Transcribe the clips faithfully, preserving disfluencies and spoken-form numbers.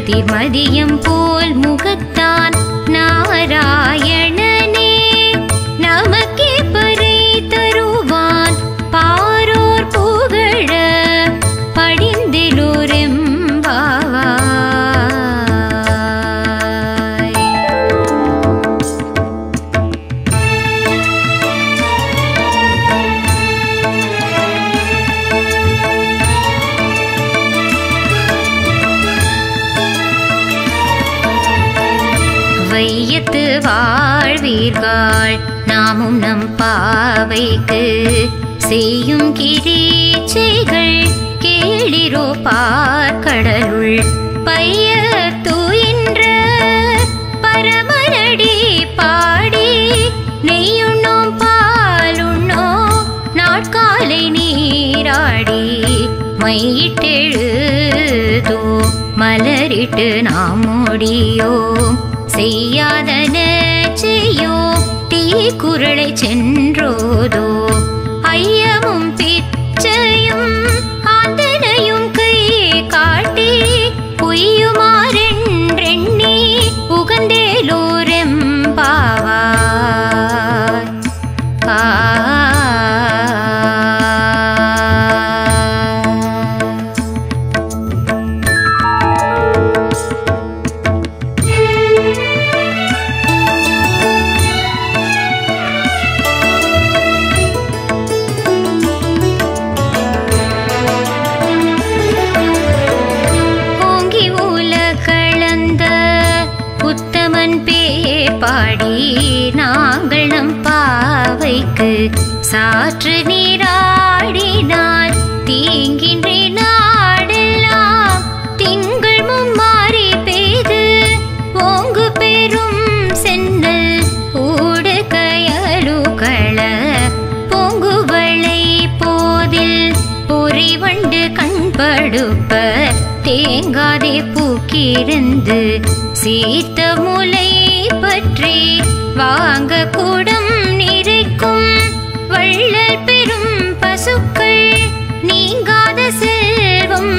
கதிர் மதியம் போல் முகத்தான் நாராயணனே நமக்கே பறை தருவான் பாரோர் புகழ படிந்திலோரெம்பாவாய். வையத்து வாழ்வீர்கள் நாமும் நம் பாவைக்கு செய்யும் கிரீச்சைகள் கேளிரோ பார்க்கடலுள் பைய தூயின்ற பரமரடி பாடி நெய்யுண்ணோ பாலுண்ணோ நாட்காலை நீராடி மையிட்டெழுதோ மலரிட்டு நாமோடியோ செய்யாதன செய்யோ தீ குரளை சென்றோதோ ஐயமும் பிச்சையும் ஆந்தனையும் கை காட்டி பொய்யுமாறென்றெண்ணி உகந்தேலோரெம்பாவா. பாடி நாங்கள் நம் பாவைக்கு சாற்று நீராடினால் தீங்கின்றி நாடெல்லாம் திங்கள் மும்மாறி பெய்து ஓங்கு பெரும் சென்னல் ஊடு கயலுகள பொங்குவளை போதில் பொறிவண்டு கண்படுப்ப தேங்காதே பூக்கிருந்து சீத்த முலை பற்றி வாங்க கூடம் நிறைக்கும் வள்ளல் பெரும் பசுக்கள் நீங்காத செல்வம்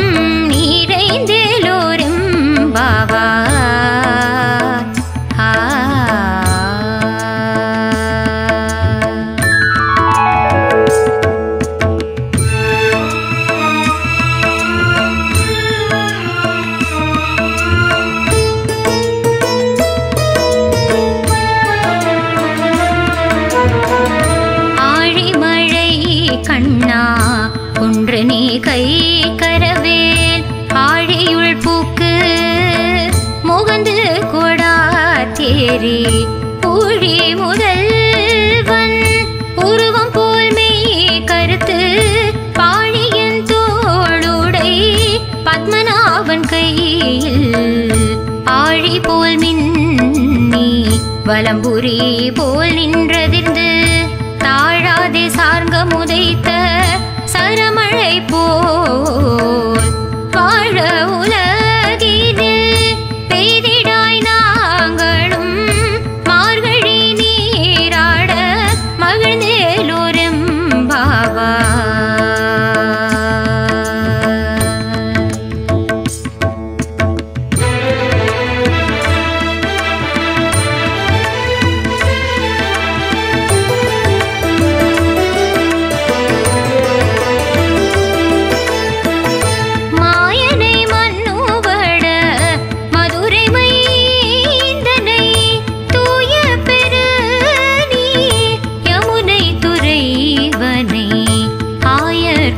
நிறைந்தேலோரெம்பாவா. கை கரவேல் ஆழியுள் பூக்கு முகந்து கொடா தேரி பூழி முதல்வன் உருவம் போல் மெய் கருத்து பாழியன் தோளுடை பத்மநாபன் கையில் ஆழி போல் மின்னி வலம்புரி போல் நின்றதிர்ந்து தாழாதே சார்ங்க முதைத்த சரமழை போல் வாழ உலகினில் பெய்திடாய் நாங்களும் மார்கழி நீராட மகிழ்ந்தேலோரெம்பாவா.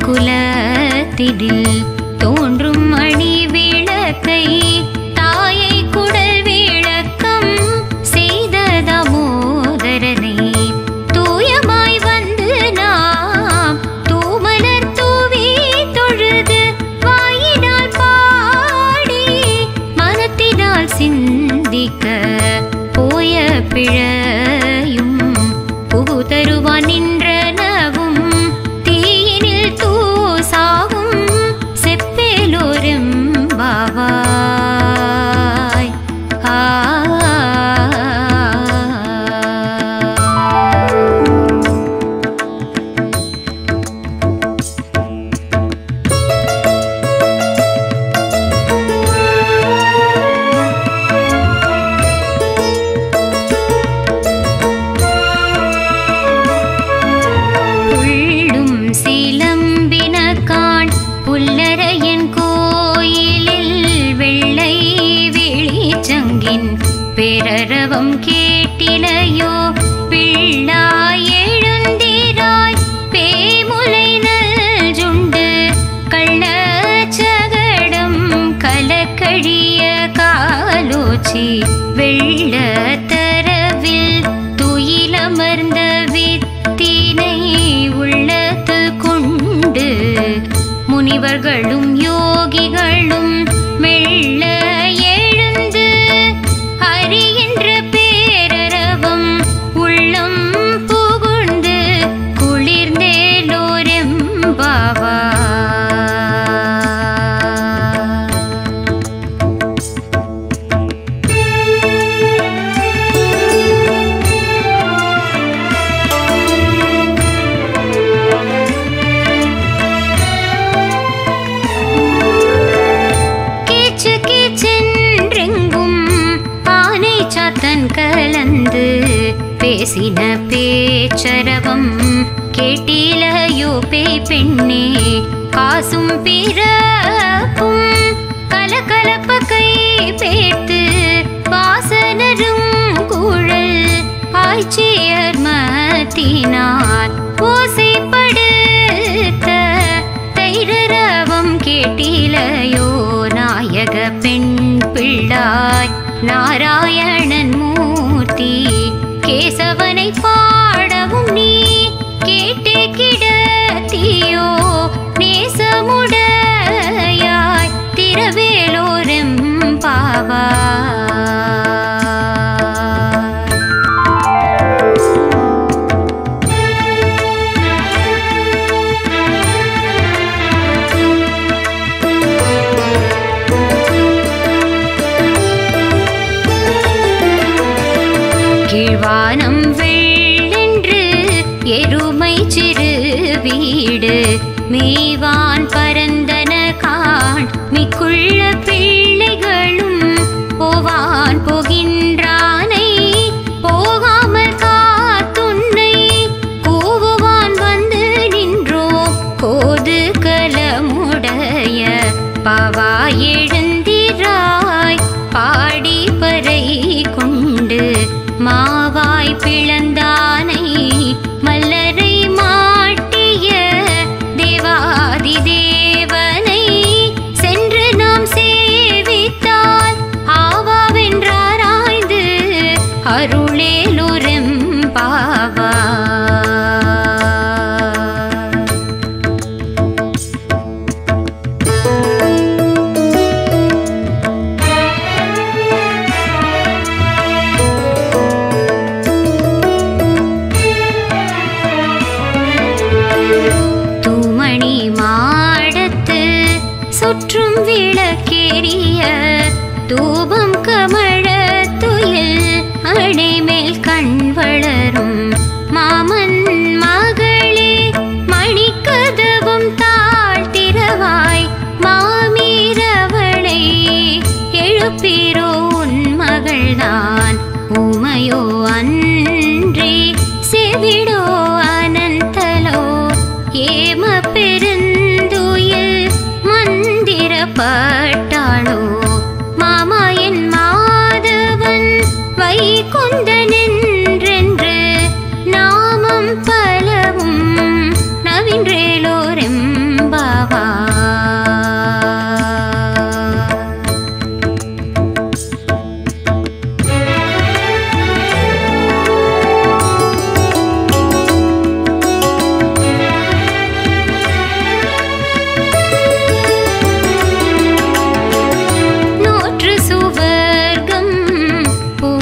குலத்திடில் தோன்றும் மணி விளக்கை தாயை குடல் விளக்கம் செய்த தாமோதரனை தூயமாய் வந்து நாம் தூமலர் தூவி தொழுது வாயினால் பாடி மனத்தினால் சிந்திக்க போய பிழையும் புகு தருவான் நின்றனவும் நூற்று சுவர்க்கம் புகுகின்ற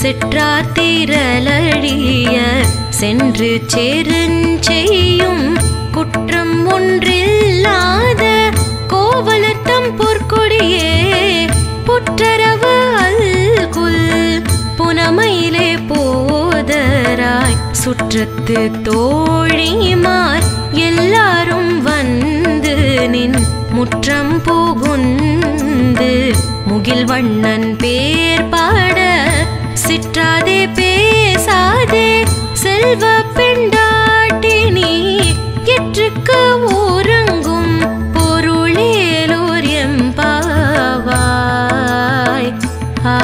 சிற்றார் தீரலழிய சென்று சேரஞ்செய்யும் குற்றம் ஒன்றில்லாத கோவலத்தம் பொற்கொடியே புற்றரவு அல்குல் புனமையிலே போதராய் சுற்றத்து தோழிமார் எல்லாரும் வந்து நின் முற்றம் புகுந்து முகில் வண்ணன் பேர் பாட சிற்றாதே பேசாதே செல்வ பெண்டாட்டினி எற்றுக்கு ஊரங்கும் பொருளேலோர் எம்பாவாய். ஆ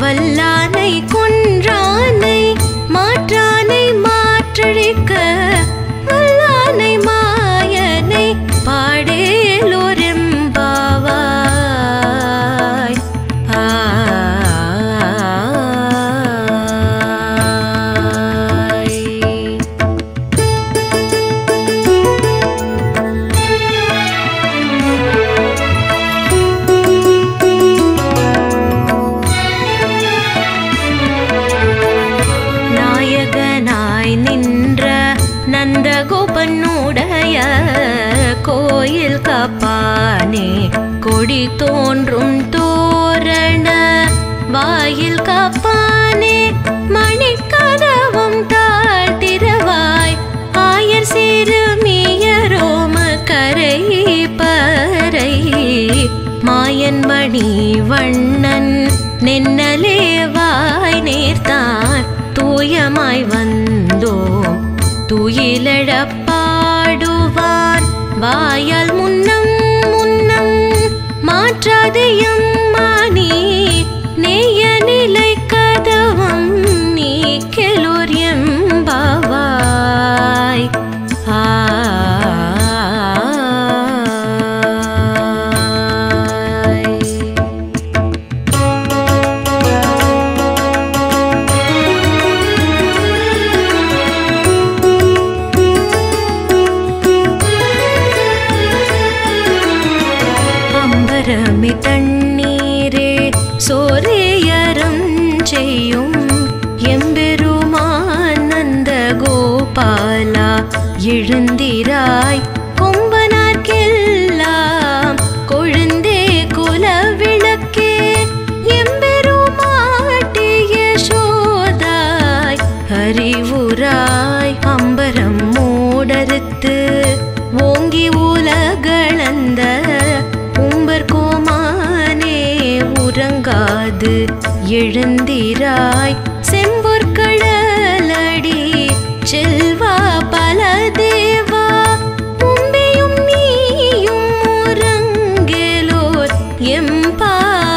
வல்லான் नंदगोपनुடைய கோயில் காப்பானே கொடி தோன்றும் தோரண வாயில் காப்பானே மணிக்கதவும் தாழ்த்திரவாய் ஆயர் சிறுமியரோம கரை பறை மாயன் மணி வண்ணன் நின்னலே வாய் நேர்த்தான் தூயமாய் வந்தோம் துயிலழப்பாடுவார் வாயால் முன்னம் முன்னம் மாற்றாதையும் மானி நேய நிலை கதவம் நீ கெலோர் எம்பாவாய் எழுந்திராய் கொம்பனார்க்கெல்லாம் கொழுந்தே குலவிளக்கே எம்பெருமாட்டிய சோதாய் அறிவுராய் அம்பரம் மூடறுத்து ஓங்கி உலகளந்த உம்பர் கோமானே உறங்காது எழுந்திராய் செம்பொற்களடி செல்வா பல தேவா உம்பியும் நீயும் உறங்கேலோர் எம்பாவாய்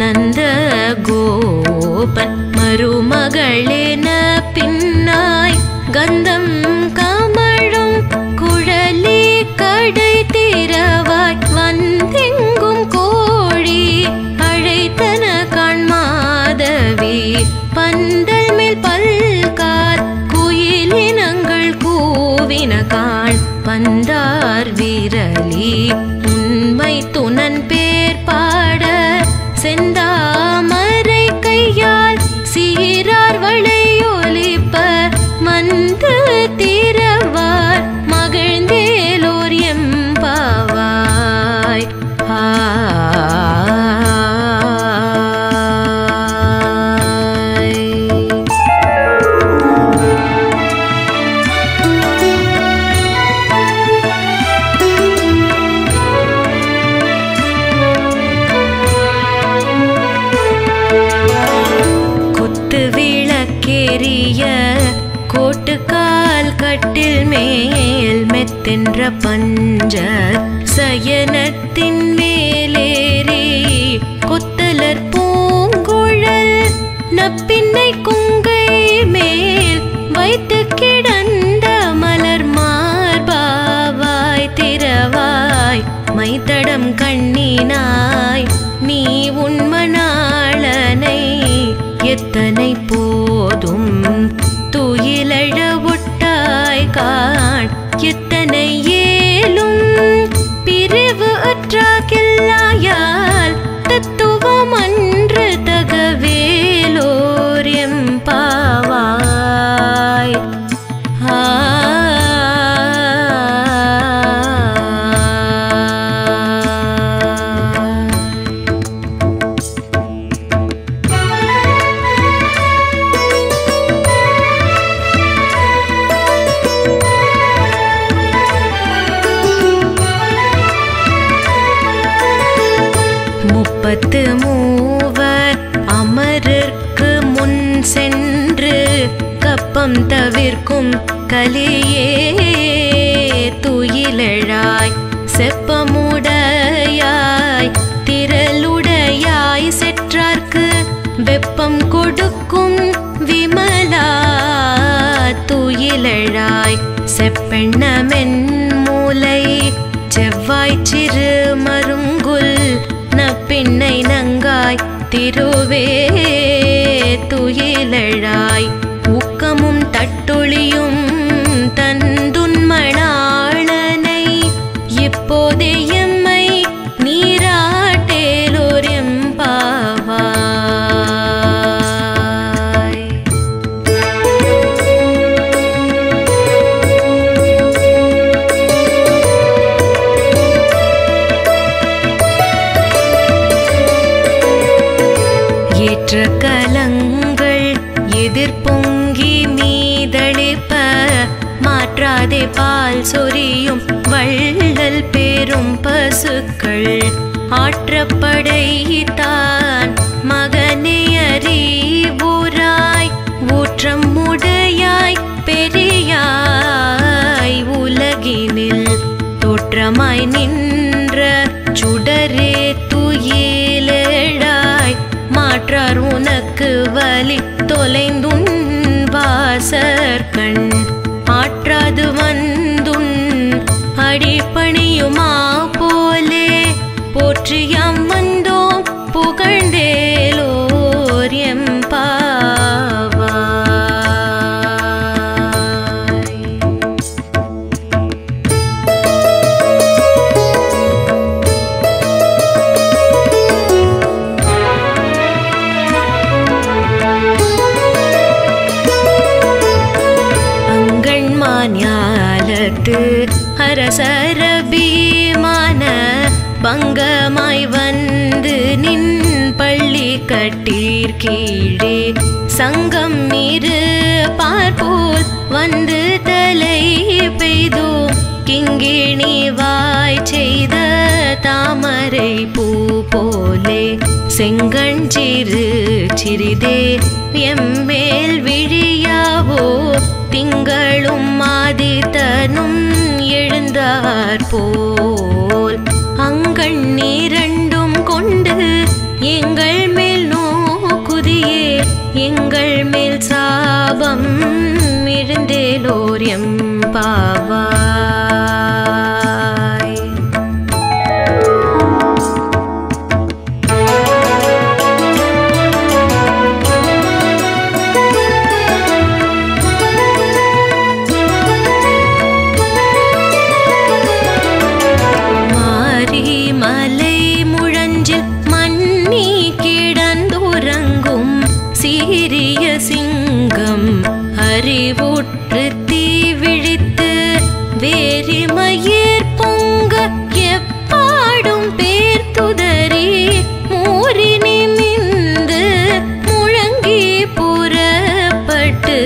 नंद गोपन मरुमगलेन पिन्नाय गंदम कमळुम कुळली कडै तिरवाय वंदिंगुम कोळी अळैतन कान्मादवी पंदल मेल पल्कार कुयिलिनंगळ कूविन काण पंदार वीरली उन्मै तुनन पेर पाड செந்தாமரை கையால் சீரார் வளையொலிப்ப மந்து திரவார் மகிழ்ந்தேலோர் எம்பாவாய் ஆ பஞ்ச சயனத்தின் மேலேறி கொத்தலர் பூங்குழல் நப்பின்னை குங்கை மேல் வைத்து கிடந்த மலர் மார்பாவாய் திரவாய் மைத்தடம் கண்ணினாய் நீ உண்மனாளனை எத்தனை போதும் துயிலழ ஒட்டாய் காண் எத்தனை ஏலும் பிரிவு அற்றாகில்லாயால் தத்துவம் அன்று தகவேலோர் எம்பாவாய் ஆ முப்பத்து மூவர் அமரர்க்கு முன் சென்று கப்பம் தவிர்க்கும் கலியே துயிலழாய் செப்பமுடையாய் திரளுடையாய் செற்றார்க்கு வெப்பம் கொடுக்கும் விமலா துயிலழாய் செப்பெண்ணமென் மூலை செவ்வாய் என்னை நங்காய் திருவே துயிலழாய் ஊக்கமும் தட்டொளியும் தந்துன் மணாளனை இப்போதே எம்மை நீராட்டேலோர் எம்பாவாய். ஏற்ற கலங்கள் எதிர்பொங்கி மீதளிப்ப மாற்றாதே பால் சொரியும் வள்ளல் பெரும் பசுக்கள் ஆற்றப்படைத்தான் மகனே அறிவுராய் ஊற்றம் உடையாய் பெரியாய் உலகினில் தோற்றமாய் நின்ற சுடரே துயிலழாய் மாற்றார் உனக்கு வலி தொலைந்துன் வாசர் கண் ஆற்றாது வந்துன் அடிபணியுமா போலே போற்றியம் வந்தோம் புகழ்ந்தேலோர் எம்பாவாய். ஞாலத்து அரசரபிமான பங்கமாய் வந்து நின் பள்ளி கட்டீர் கீழே சங்கம் மீறு பார்ப்போல் வந்து தலை பெய்தோ கிங்கிணி வாய் செய்த தாமரை பூ போலே செங்கஞ்சிறு சிறிதே எம்மேல் விழியாவோ திங்களும் மாதிதனும் எழுந்தார் போல் அங்கண் நீரண்டும் கொண்டு எங்கள் மேல் நோக்குதியே எங்கள் மேல் சாபம் எழுந்தேலோர் எம்பாவாய். அறிவுற்று தீ விழித்து வேரிமயிர் பொங்க எப்பாடும் பேர் துதறி மூரினி நின்று முழங்கி புறப்பட்டு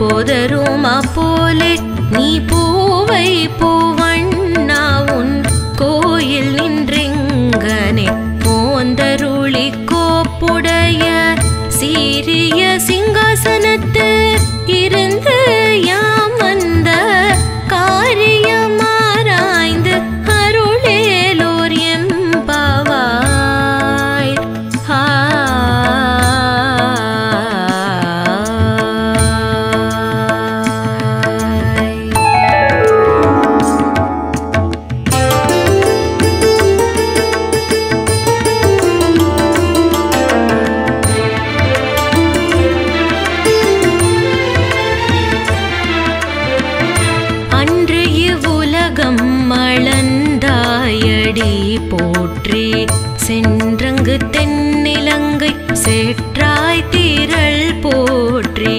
போதருமா போலே நீ பூவை பூவண்ணா உன் கோயில் நின்றெங்கனே போந்தருளி கோப்புடைய சீரிய சிங்காசனத்து இருந்து யாம் வந்த காரியமாராய்ந்து அருளேலோர் எம்பாவாய். போற்றி சென்றங்கு தென்னிலங்கை சேற்றாய் திரள் போற்றி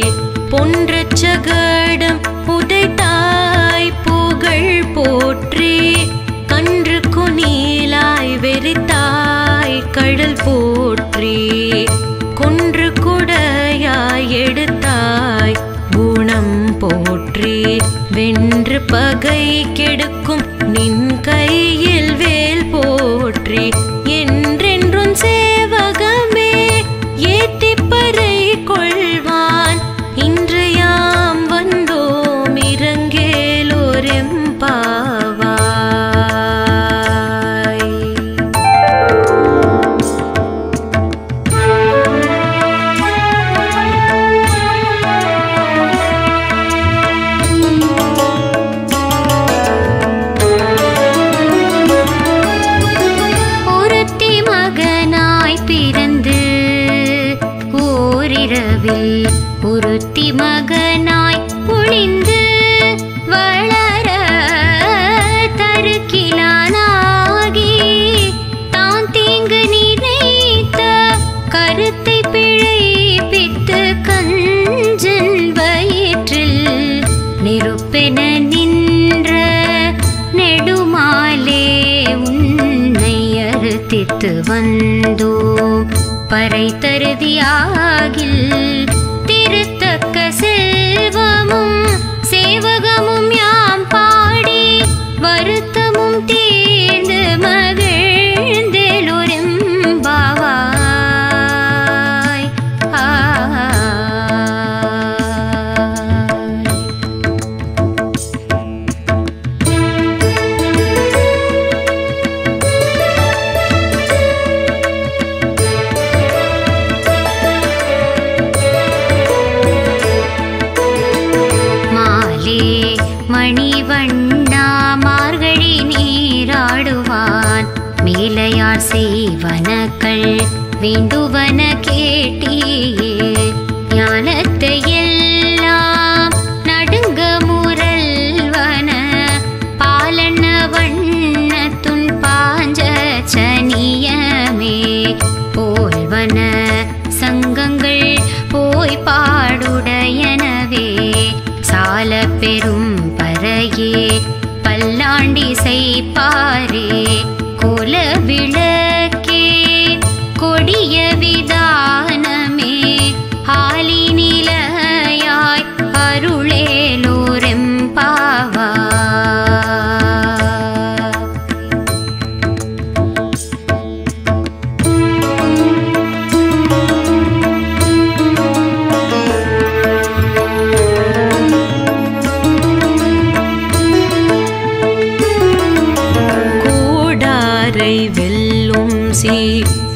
பொன்றச் சகடம் புதைத்தாய் புகழ் போற்றி கன்று குனிலாய் வெறித்தாய் கடல் போற்றி குன்று குடையாய் எடுத்தாய் குணம் போற்றி வென்று பகை கெடுக்கும் நின் கையில் வேல் போற்றி என்றென்றும் சேவகமே ஏத்திப்பறை கொள்வான் இன்றையாம் வந்தோம் இறங்கேலோர் எம்பாவாய். ஒருத்தி மகனாய் புனிந்து வளர தருக்கிலானாகி தான் தீங்கு நினைத்த கருத்தை பிழைப்பித்து கஞ்சன் வயிற்றில் நெருப்பென நின்ற நெடுமாலே உன்னை அறுத்தித்து வந்தோம் பறை தருதியாகில் திருத்தக்க செல்வமும் சேவகமும் யாம் பாடி வருத்தமும் தீர்ந்து மகிழ்ந்தெலுரும்பாவாய். மணிவண்ணா மார்கழி நீராடுவான் மேலையார் செய்வனக்கள் வேண்டுவன கேட்டியே ஞானத்தை எல்லாம் நடுங்க முரல்வன பாலன வண்ணத்துன் பாஞ்ச சனியமே போல்வன சங்கங்கள் போய் பாடுடையனவே சால பெரும் பறையே பல்லாண்டி செய்பாரே கோல விளக்கே கொடிய விதானமே ஆலி நிலையாய் அருளேலோரெம்பாவா.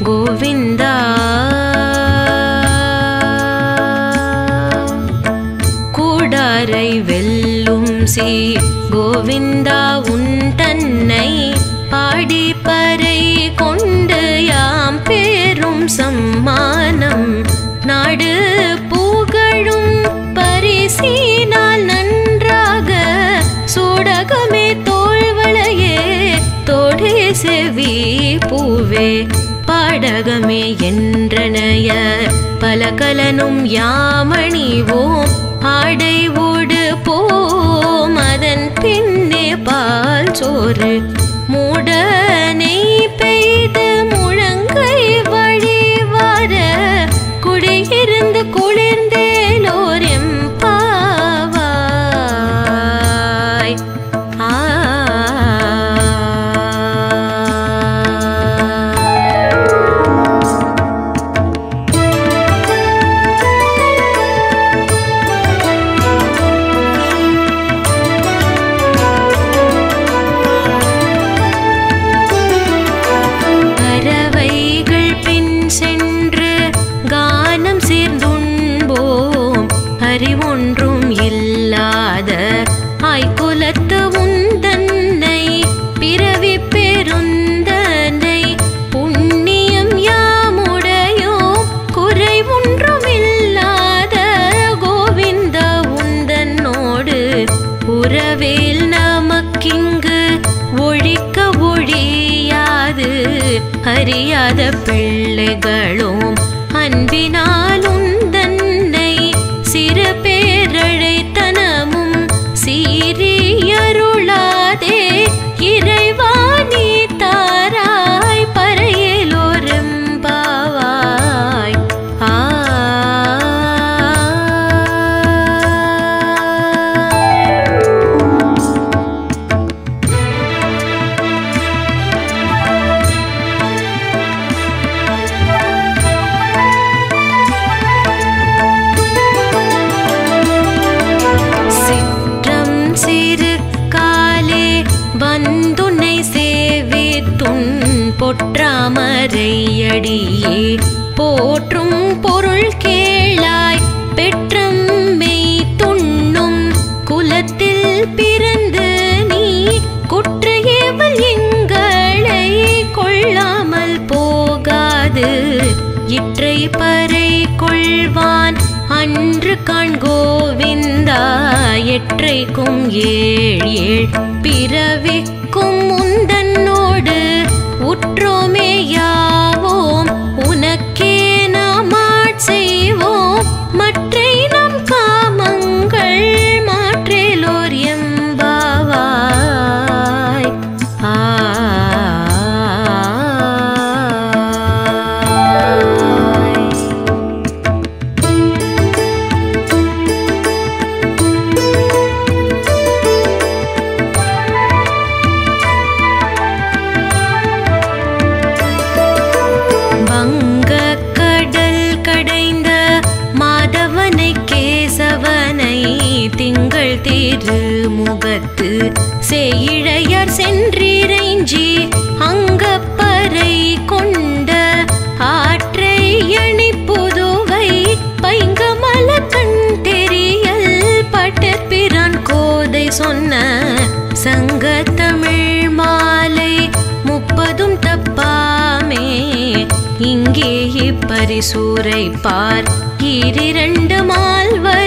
கோவிந்தா கூடாரை வெல்லும் சீ கோவிந்தா உன் தன்னை பாடி பறை கொண்டு யாம் பேரும் சம்மானம் நாடு புகழும் பரிசினால் நன்றாக சூடகமே தோள்வளையே தோடே செவி பூவே பாடகமே என்றனைய பலகலனும் யாமணிவோம் ஆடை ஓடு போம் அதன் பின்னே பால் சோறு மூடனை பெய்து முழங்கை வழிவார குடியிருந்து குளிர்ந்தேலோரும் பாவாய். ஆ ஒன்றும் இல்லாத ஆய்குலத்து உந்தன்னை பிறவி பெருந்தனை புண்ணியம் யாமுடையோ குறை ஒன்றும் இல்லாத கோவிந்த உந்தன்னோடு உறவில் நமக்கிங்கு ஒழிக்க ஒழியாது அறியாத பிள்ளைகளும் அன்பினால் பேரழைத்தனமும் சீரியருளாதே இறைவாணி தாராய் பறையிலோரும்பாவாய். ஆ பொற்றாமரையடியே போற்றும் பொருள் கேளாய் பெற்றும் மெய் துண்ணும் குலத்தில் பிறந்து நீ குற்றையவள் எங்களை கொள்ளாமல் போகாது இற்றை பறை கொள்வான் அன்று பிறவிக்கும் ஏழ் ஏழ் பிறவிக்கும் உந்தன்னோடு உற்றோமே யாவோம் உனக்கே நாம் செய்வோம் மற்றை நம் காமங்கள் மாற்றேலோர் எம்பாவாய். ஆ முகத்து சேயிழையர் சென்றிரைஞ்சி அங்கப்பறை கொண்ட ஆற்றை அணி புதுவை பைங்கமலக்கண் தெரியல் பட்டற்பிரான் கோதை சொன்ன சங்கத்தமிழ் மாலை முப்பதும் தப்பாமே இங்கே இப்பரிசூரை பார் இரண்டு மால்வர்